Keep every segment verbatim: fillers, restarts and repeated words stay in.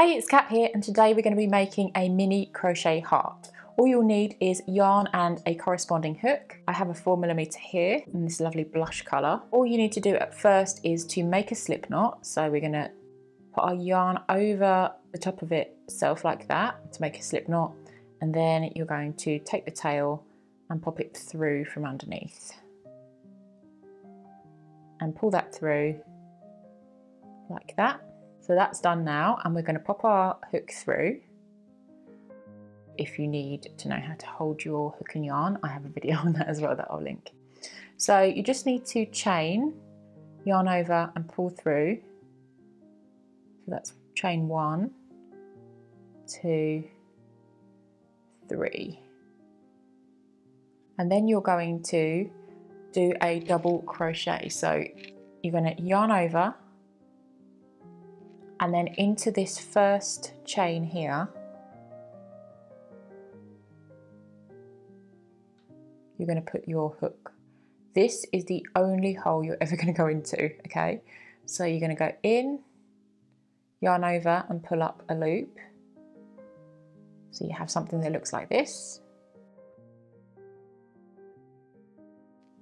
Hey, it's Kat here, and today we're going to be making a mini crochet heart. All you'll need is yarn and a corresponding hook. I have a four millimeter here in this lovely blush color. All you need to do at first is to make a slip knot. So we're going to put our yarn over the top of itself like that to make a slip knot, and then you're going to take the tail and pop it through from underneath and pull that through like that. So that's done now, and we're going to pop our hook through. If you need to know how to hold your hook and yarn, I have a video on that as well that I'll link. So you just need to chain, yarn over and pull through. So that's chain one, two, three. And then you're going to do a double crochet. So you're going to yarn over, and then into this first chain here, you're going to put your hook. This is the only hole you're ever going to go into, okay? So you're going to go in, yarn over and pull up a loop. So you have something that looks like this.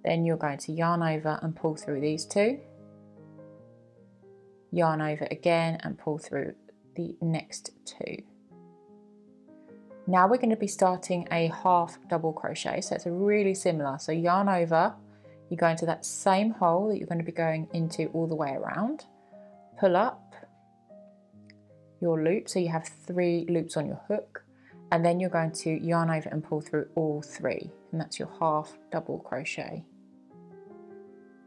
Then you're going to yarn over and pull through these two. Yarn over again and pull through the next two. Now we're going to be starting a half double crochet, so it's a really similar. So yarn over, you go into that same hole that you're going to be going into all the way around, pull up your loop, so you have three loops on your hook, and then you're going to yarn over and pull through all three, and that's your half double crochet.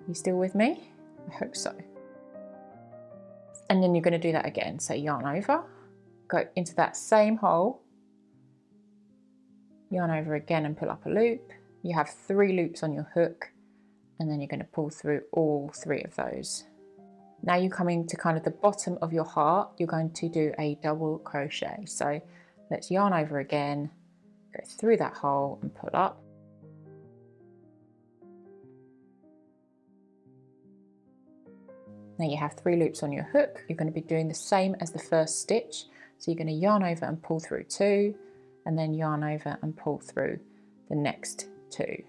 You still with me? I hope so. And then you're going to do that again. So yarn over, go into that same hole, yarn over again and pull up a loop. You have three loops on your hook, and then you're going to pull through all three of those. Now you're coming to kind of the bottom of your heart. You're going to do a double crochet. So let's yarn over again, go through that hole and pull up. Now you have three loops on your hook. You're going to be doing the same as the first stitch. So you're going to yarn over and pull through two, and then yarn over and pull through the next two.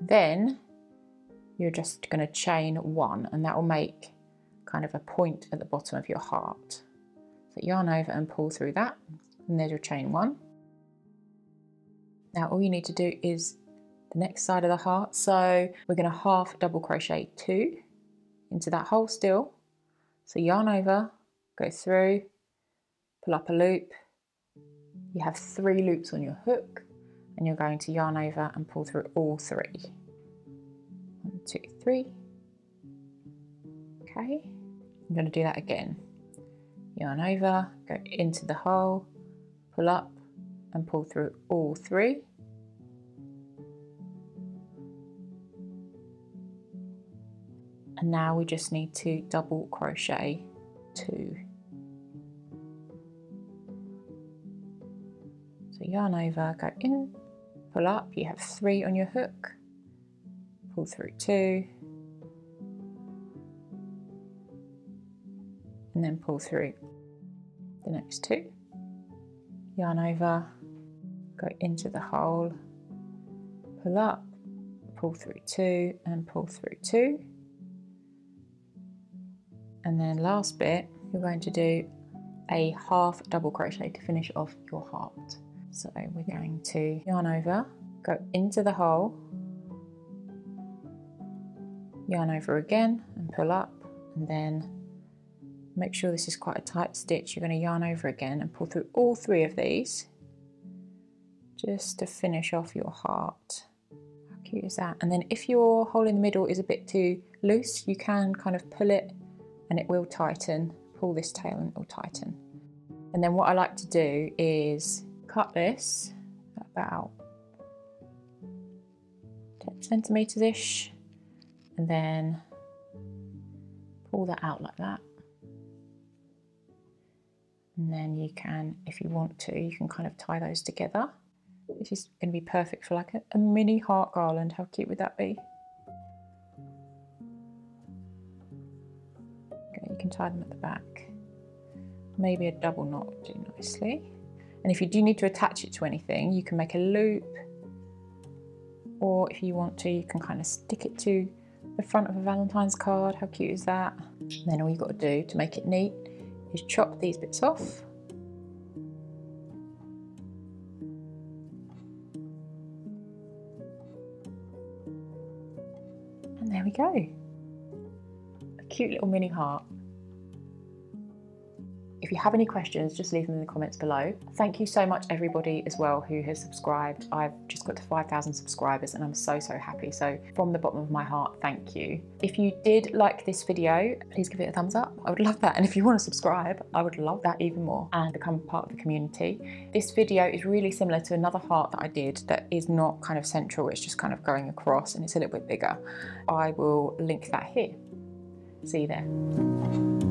Then you're just going to chain one, and that will make kind of a point at the bottom of your heart. So yarn over and pull through that, and there's your chain one. Now all you need to do is the next side of the heart. So we're going to half double crochet two into that hole still. So yarn over, go through, pull up a loop. You have three loops on your hook, and you're going to yarn over and pull through all three. One, two, three. Okay, I'm going to do that again. Yarn over, go into the hole, pull up and pull through all three. And now we just need to double crochet two. So yarn over, go in, pull up, you have three on your hook, pull through two, and then pull through the next two. Yarn over, go into the hole, pull up, pull through two, and pull through two. And then last bit, you're going to do a half double crochet to finish off your heart. So we're going to yarn over, go into the hole, yarn over again and pull up, and then make sure this is quite a tight stitch. You're going to yarn over again and pull through all three of these just to finish off your heart. How cute is that? And then if your hole in the middle is a bit too loose, you can kind of pull it and it will tighten. Pull this tail and it will tighten. And then what I like to do is cut this about ten centimeters-ish, and then pull that out like that. And then you can, if you want to, you can kind of tie those together. This is going to be perfect for like a, a mini heart garland. How cute would that be? and tie them at the back. Maybe a double knot would do nicely. And if you do need to attach it to anything, you can make a loop, or if you want to, you can kind of stick it to the front of a Valentine's card. How cute is that? And then all you've got to do to make it neat is chop these bits off. And there we go. A cute little mini heart. If you have any questions, just leave them in the comments below. Thank you so much everybody as well who has subscribed. I've just got to five thousand subscribers and I'm so, so happy. So from the bottom of my heart, thank you. If you did like this video, please give it a thumbs up. I would love that. And if you want to subscribe, I would love that even more and become part of the community. This video is really similar to another heart that I did that is not kind of central. It's just kind of going across and it's a little bit bigger. I will link that here. See you there.